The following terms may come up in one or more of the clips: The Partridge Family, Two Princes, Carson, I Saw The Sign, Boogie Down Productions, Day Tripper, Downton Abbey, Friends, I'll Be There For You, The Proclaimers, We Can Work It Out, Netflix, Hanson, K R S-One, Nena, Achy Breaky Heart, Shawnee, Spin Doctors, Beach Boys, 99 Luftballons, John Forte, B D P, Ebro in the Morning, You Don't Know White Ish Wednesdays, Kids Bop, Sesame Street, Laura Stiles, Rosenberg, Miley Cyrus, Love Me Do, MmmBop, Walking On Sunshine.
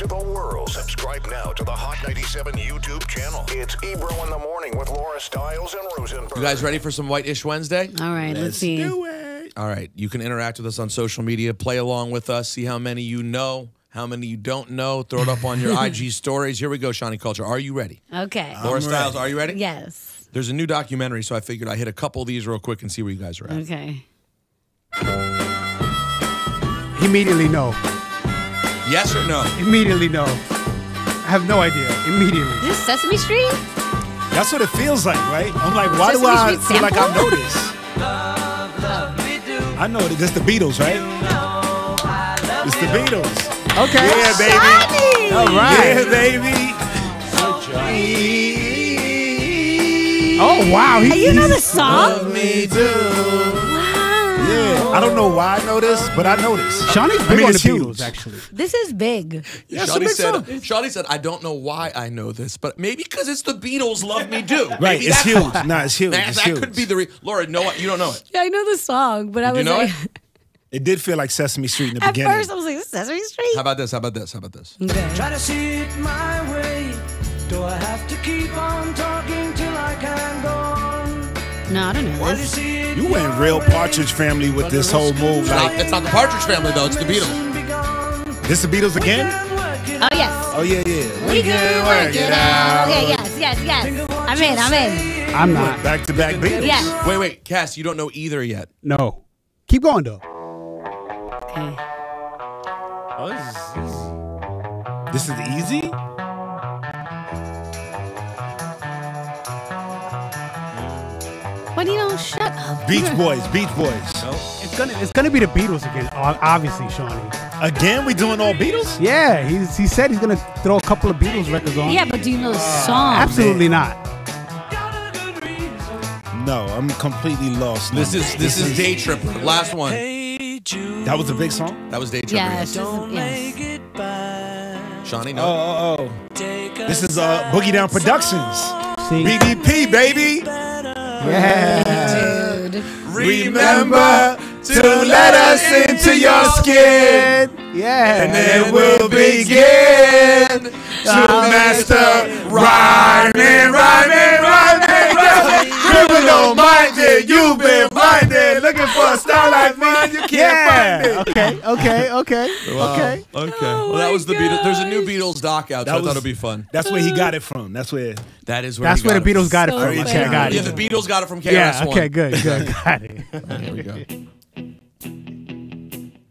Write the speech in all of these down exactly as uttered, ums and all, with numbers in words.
to the world. Subscribe now to the Hot ninety-seven YouTube channel. It's Ebro in the Morning with Laura Stiles and Rosenberg. You guys ready for some White-ish Wednesday? All right, let's, let's see. Do it. All right, you can interact with us on social media. Play along with us. See how many you know, how many you don't know. Throw it up on your I G stories. Here we go, Shawnee Culture. Are you ready? Okay. I'm Laura Stiles, ready. Are you ready? Yes. There's a new documentary, so I figured I'd hit a couple of these real quick and see where you guys are at. Okay. Immediately no. Yes or no? Immediately no. I have no idea. Immediately. Is this Sesame Street? That's what it feels like, right? I'm like, why Sesame do I Street feel sample? Like I know this? Love, love me do. I know this. It's the Beatles, right? You know I love it's the Beatles. Okay. Yeah, baby. Shiny. All right. Yeah, baby. So oh, wow. He, hey, you know the song? Love me do. Yeah. I don't know why I know this, but I know this. Shawnee's big I mean, on the Beatles, actually. This is big. Yeah, Shawnee said, said, I don't know why I know this, but maybe because it's the Beatles, Love Me Do. Right, maybe it's huge. No, nah, it's huge. That, it's that huge. Could be the reason. Laura, no, you don't know it. Yeah, I know the song, but I you was know like... It? It did feel like Sesame Street in the At beginning. At first, I was like, this is Sesame Street? How about this? How about this? How about this? Okay. Try to see it my way. Do I have to keep on talking till I can go on? No, I don't know what? This. You went real Partridge Family with this whole move. It's, like, not, it's not the Partridge Family, though. It's the Beatles. This the Beatles again? Oh, yes. Oh, yeah, yeah. We, we can work it out. Okay, yes, yes, yes. I'm in, I'm in. I'm not. Back-to-back -back Beatles. Yes. Wait, wait. Cass, you don't know either yet. No. Keep going, though. Okay. Oh, this is, this is easy? But you know, shut up. Beach Boys, Beach Boys. No. It's gonna, it's gonna be the Beatles again. Obviously, Shawnee. Again, we doing all Beatles? Yeah, he's, he said he's gonna throw a couple of Beatles records on. Yeah, but do you know the uh, song? Absolutely man. Not. No, I'm completely lost. This is this is Day Tripper, last one. That was a big song. That was Day Tripper. Yeah, yes. Don't yes. Make it bad. Shawnee, no. Oh, oh, oh. This is uh, Boogie Down Productions. See? B D P, baby. Yeah, dude. Remember to let us into your skin. Yeah, and then we'll begin to master rhyming, rhyming, rhyming, rhyming. Criminal minded, you've been minded, looking for a star like me, you can't yeah. find it. Okay, okay, okay, wow. okay, okay. Oh well, that was the Beatles. There's a new Beatles doc out, so that I was, thought it'd be fun. That's where he got it from. That's where. That is where. That's where the Beatles got it from. Okay, got it. Yeah, the Beatles got it from K R S-One. Yeah, okay, good, good, got it. There we go.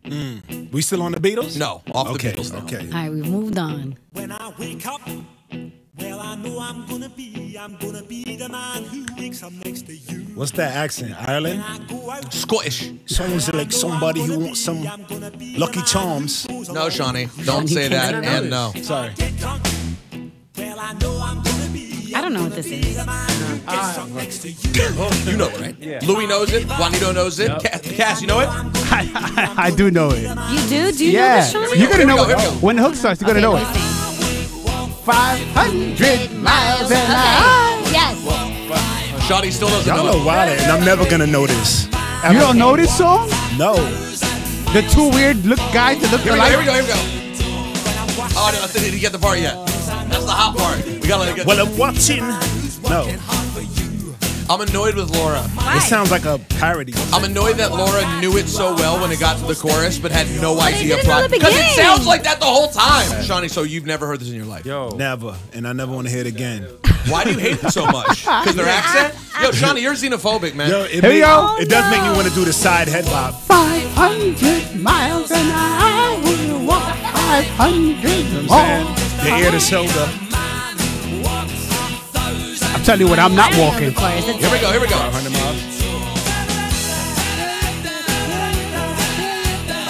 Mm. We still on the Beatles? No, off okay, the Beatles now. Okay. All right, we've moved on. When I wake up, well, I know I'm gonna be, I'm gonna be the man who wakes up next to you. What's that accent? Ireland? Scottish. Sounds like somebody who wants some Lucky Charms. No, Shawnee, don't say that. And no, sorry. I don't know what this is. Uh, you know it, right? Yeah. Louis knows it. Juanito knows it. Yep. Cass, Cass, you know it? I, I, I do know it. You do? Do you yeah. know this? You're going to know it. Go. When the hook starts, you're okay, going to know it. five hundred miles an hour. Okay. Yes. Shawty still doesn't know it. Y'all know Wilder, and I'm never going to know this. Ever. You don't know this song? No. The two weird look guys that look here alike. Go, here we go, here we go. Oh, no, I didn't even get the part yet. That's the hot part. We gotta let it get. Well, I'm watching. No. I'm annoyed with Laura. Why? This sounds like a parody. I'm annoyed that Laura knew it so well when it got to the chorus, but had no but idea. Because it sounds like that the whole time. Yeah. Shawnee, so you've never heard this in your life? Yo. Never. And I never want to hear it again. Why do you hate them so much? Because their accent? Yo, Shawnee, you're xenophobic, man. Yo, it, made, go. It does make you want to do the side head bob. five hundred miles an hour. five hundred miles. The ear to shoulder. I'm telling you what, I'm not walking. Here we go, here we go. one hundred miles.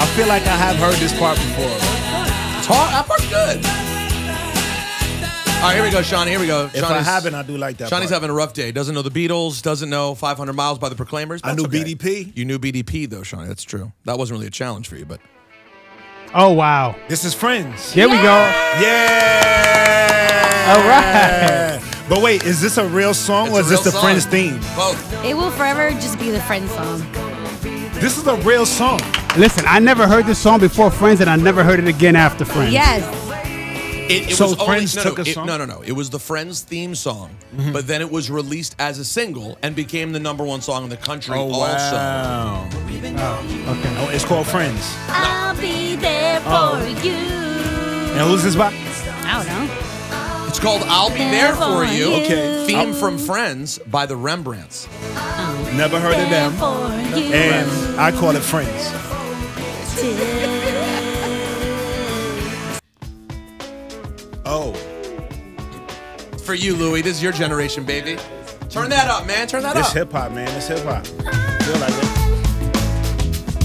I feel like I have heard this part before. It's hard. That part's good. All right, here we go, Shawnee. Here we go. If Shawnee's, I haven't, I do like that. Shawnee's part. Having a rough day. Doesn't know the Beatles. Doesn't know five hundred miles by the Proclaimers. That's I knew okay. B D P. You knew B D P, though, Shawnee. That's true. That wasn't really a challenge for you, but... Oh, wow. This is Friends. Here yeah. we go. Yeah. All right. But wait, is this a real song it's or is this the song. Friends theme? Both. It will forever just be the Friends song. This is a real song. Listen, I never heard this song before Friends, and I never heard it again after Friends. Yes. It, it so was Friends only, no, took no, a it, song? No, no, no. It was the Friends theme song, mm-hmm. but then it was released as a single and became the number one song in the country oh, also. Wow. Oh, okay. Oh, it's called Friends. I'll be there for oh. you. And who's this by? I don't know. It's called I'll Be There For You. Okay. Theme oh. from Friends by the Rembrandts. I'll Never heard of them. And I call it Friends. Oh. For you, Louie. This is your generation, baby. Turn that up, man. Turn that up. It's hip-hop, man. It's hip-hop. Feel like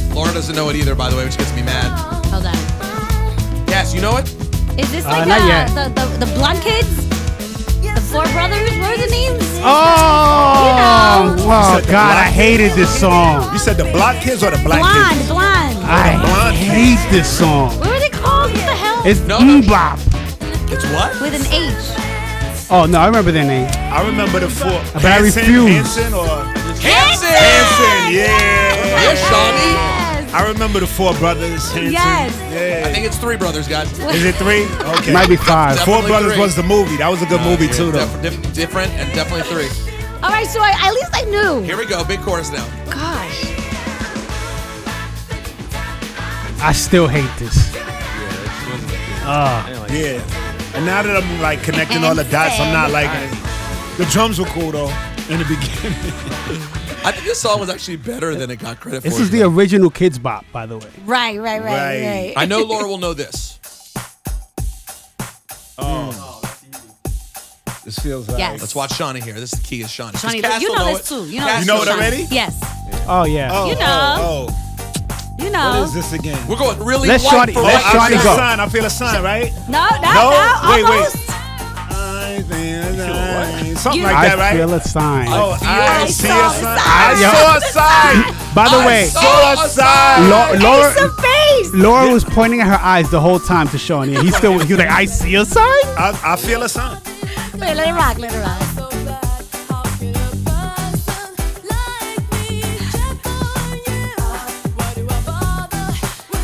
it. Laura doesn't know it either, by the way, which gets me mad. Hold on. Yes, you know it? Is this like uh, the, the, the Blunt Kids? The Four Brothers? What are the names? Oh! You know. Oh, God, I hated this song. You said the Blunt Kids or the Black Blonde, Kids? Blonde, Blonde. I Blonde hate kids. This song. What were they called? What the hell? It's no, MmmBop. No. It's what? With an H. Oh, no, I remember their name. I remember the four. But I refuse. Hanson or? Hanson! Hanson, yeah. Yes, Shawnee. Yes. I remember the four brothers. Hanson. Yes. Yeah. I think it's three brothers, guys. Is it three? Okay. Might be five. Definitely four brothers three. Was the movie. That was a good uh, movie, yeah, too, though. Def different and definitely three. All right, so I, at least I knew. Here we go. Big chorus now. Gosh. I still hate this. Ah, yeah, uh, like yeah. And now that I'm like connecting all the dots, I'm not like the drums were cool though in the beginning. I think this song was actually better than it got credit for. This is the original Kids Bop, by the way. Right, right, right, right. right. I know Laura will know this. Oh, this feels like. Yes. Let's watch Shawnee here. This is the key is Shawnee. Shawnee, you know this too. You know, you know it already. Yes. Oh yeah. Oh, you know. Oh, oh. You know. What is this again? We're going really Let's white for Let's I feel go. a sign. I feel a sign, right? No, no, no. no wait, almost. wait. I feel Something you, like I that, right? I feel a sign. Oh, I, I see a sign. I saw a sign. By the I way, saw a sign. Laura, Laura, face. Laura was pointing at her eyes the whole time to Shawnee. He still he was like, I see a sign? I, I feel a sign. Wait, let it rock, let it rock.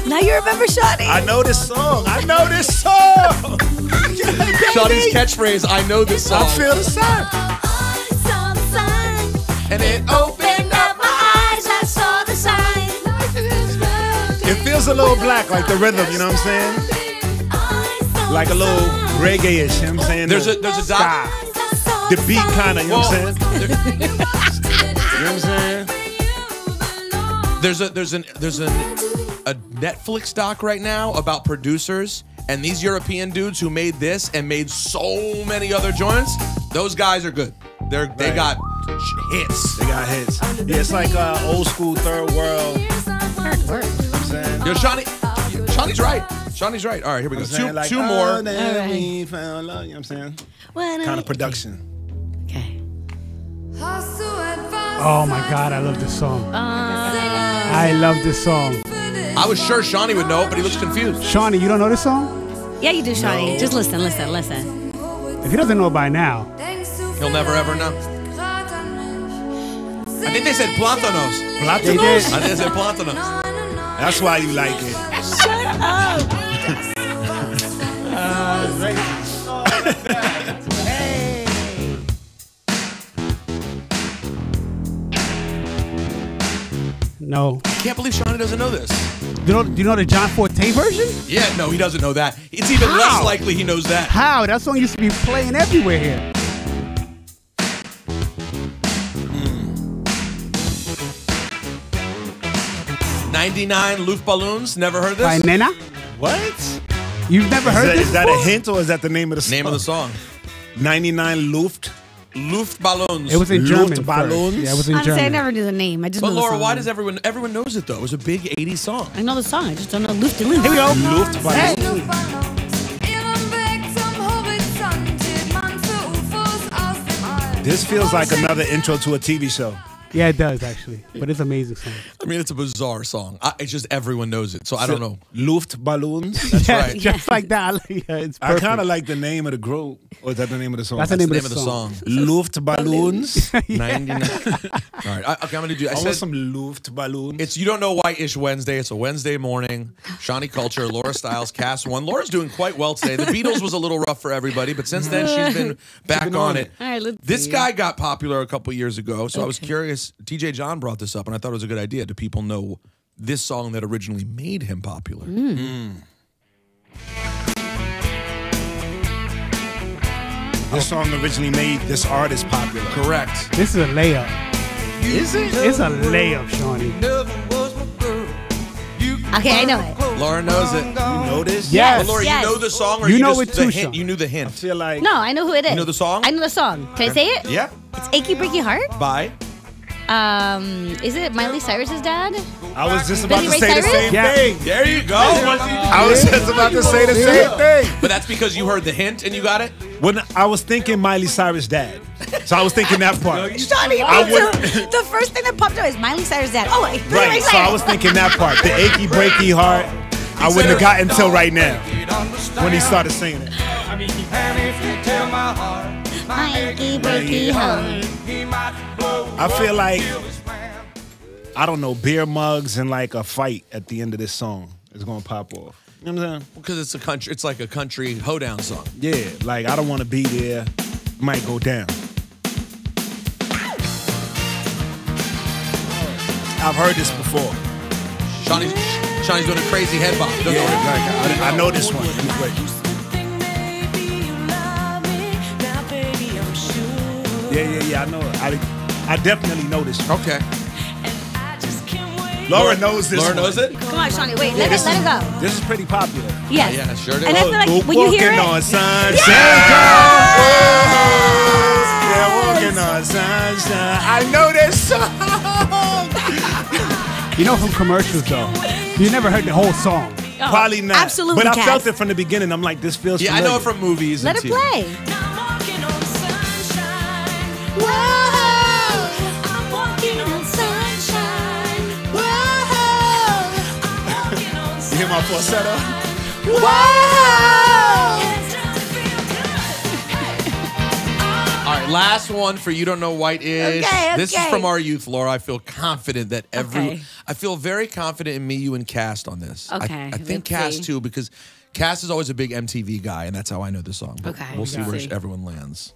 Now you remember Shawnee. I know this song. I know this song. Shawnee's catchphrase, I know this song. I feel the sun. I saw the sign. And it opened up my eyes. I saw the sign. It feels a little black, like the rhythm, you know what I'm saying? Like a little reggae-ish, you know what I'm saying? There's a, there's a dot. The beat kind of, you know what I'm saying? You know what I'm saying? There's a, there's an, there's an... a Netflix doc right now about producers and these European dudes who made this and made so many other joints. Those guys are good. They're right. They got hits. They got hits. Yeah, it's like uh, old school third world. Third world. I'm Yo, Shawnee, Shawnee's right. Shawnee's right. All right, here we go. Two, like, two more. Oh, then we found love. You know what I'm saying? When kind I of production. Okay. Oh my God, I love this song. Uh, I love this song. I was sure Shawnee would know it, but he looks confused. Shawnee, you don't know this song? Yeah, you do, Shawnee. No. Just listen, listen, listen. If he doesn't know it by now, he'll never ever know. I think they said Plantanos. Plantanos? They did. I think they said Plantanos. That's why you like it. Shut up. uh, hey. No. I can't believe Shawnee doesn't know this. Do you know, you know the John Forte version? Yeah, no, he doesn't know that. It's even How? less likely he knows that. How? That song used to be playing everywhere here. Mm. ninety-nine Luftballons, never heard this? By Nena? What? You've never is heard that, this Is that before? a hint or is that the name of the song? Name of the song. ninety-nine Luft. Luftballons. It was in German. Luftballons. Yeah, it was in Honestly, German. I never knew the name. I just. But Laura, why does everyone everyone knows it though? It was a big eighties song. I know the song. I just don't know Luftballons. Here we go. Luftballons. Hey. This feels like another intro to a T V show. Yeah, it does, actually. But it's an amazing song. I mean, it's a bizarre song. I, it's just everyone knows it, so, so I don't know. Luftballons? That's yeah, right. Just like that. Yeah, it's I kind of like the name of the group. Or is that the name of the song? That's, That's the, name the name of the song. Of the song. Luftballons. ninety-nine. All right. I, okay, I'm going to do I, I said, want some Luftballons. It's You Don't Know Why Ish Wednesday. It's a Wednesday morning. Shawnee Culture, Laura Stiles, Cast One. Laura's doing quite well today. The Beatles was a little rough for everybody, but since then, she's been back she's been on, on it. it. All right, let's this see. guy got popular a couple years ago, so okay. I was curious. T J John brought this up, and I thought it was a good idea. Do people know this song that originally made him popular? Mm. Mm. This song originally made this artist popular. Correct. This is a layup. Is it? It's a layup, Shawnee. Okay, I know it. Laura knows it. You know this? Yes. Well, Laura, yes. you know the song, or you, you know just it the too, hint? Sean. You knew the hint. I feel like no, I know who it is. You know the song? I know the song. Can okay. I say it? Yeah. It's Achy Breaky Heart. Bye. Um, is it Miley Cyrus's dad? I was just about Billy to Ray say Cyrus? the same yeah. thing. There you go. I was just about to say the same thing. But that's because you heard the hint and you got it? When I was thinking Miley Cyrus' dad. So I was thinking that part. Shawnee, I would... the first thing that popped up is Miley Cyrus' dad. Oh, wait. Right, Ray so Cyrus. I was thinking that part. The achy, breaky heart, I wouldn't have gotten until right now when he started singing it. I mean, and if you tell my heart, my achy, breaky heart, he might blow. I feel like, I don't know, beer mugs and like a fight at the end of this song is going to pop off. You know what I'm saying? Because it's a country, it's like a country hoedown song. Yeah, like I don't want to be there, might go down. I've heard this before. Shawnee's, Shawnee's doing a crazy head bop. Yeah, know like, I, I know this one. Yeah, yeah, yeah, I know it. I, I definitely know this. Okay. Laura knows this. Laura knows it? Come on, Shawnee. Wait, yeah, let, it, let is, it go. This is pretty popular. Yes. Yeah, yeah, sure do. And I feel like We're when you hear it. Walking on sunshine. Yes! Yeah, walking on sunshine. I know this song. You know from commercials, though. You never heard the whole song. Oh, probably not. Absolutely. But I felt it from the beginning. I'm like, this feels yeah, familiar. Yeah, I know it from movies. Let and it T V. play. My falsetto. Wow! All right, last one for You Don't Know White Ish. Okay, okay. This is from our youth, Laura. I feel confident that every. Okay. I feel very confident in me, you, and Cass on this. Okay. I, I think Cass see. too, because Cass is always a big M T V guy, and that's how I know the song. But okay. We'll see where see. everyone lands.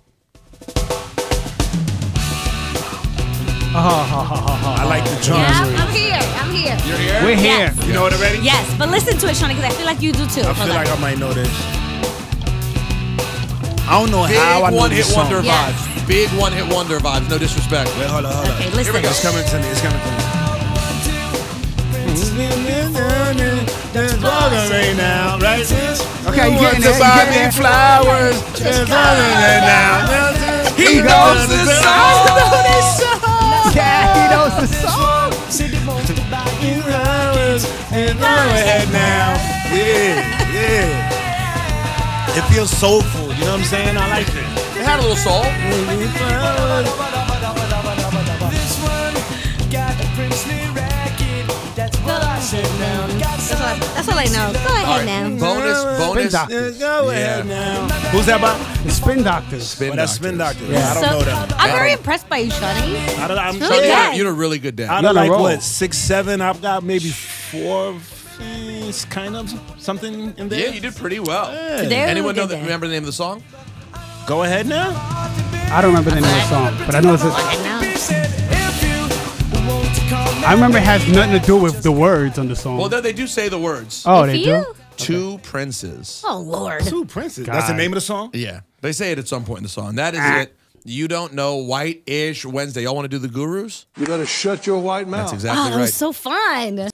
Oh, oh, oh, oh, oh. I like the drums. Yeah, I'm here. I'm here. You're here? We're here. Yes. You know it already? Yes, but listen to it, Shawnee, because I feel like you do too. I feel like I might know this. I don't know Big how I know this song. Big one-hit wonder yes. vibes. Big one-hit wonder vibes. No disrespect. Wait, hold on, hold on. Okay, listen. Here we go. It's coming to me. It's coming to me. Right now, right? Okay, you getting it. You getting it. Flowers. It's now. He knows this song. He knows this song. Yeah, he knows the song. And now. Yeah, yeah. It feels soulful, you know what I'm saying? I like it. It had a little soul. This one got a princely racket. That's what I said now. That's all I know. Go ahead now. Bonus, bonus. Go ahead now. Who's that by? The Spin Doctors. Spin oh, that's Doctors. Spin Doctors. Yeah, I don't so, know that. I'm very impressed by you, Shawnee. I don't, I'm really good. You're a really good dad. I don't like, what, six, seven? I've got maybe four, kind of something in there. Yeah, you did pretty well. Yeah. Anyone know that, remember the name of the song? Go ahead now? I don't remember the name of the song, but I know it's a... I remember it has nothing to do with the words on the song. Well, they do say the words. Oh, if they you? do? Two okay. Princes. Oh, Lord. Two Princes. God. That's the name of the song? Yeah. They say it at some point in the song. That is ah. it. You Don't Know White Ish Wednesday. Y'all want to do the Gurus? You better shut your white mouth. That's exactly oh, right. That was so fun.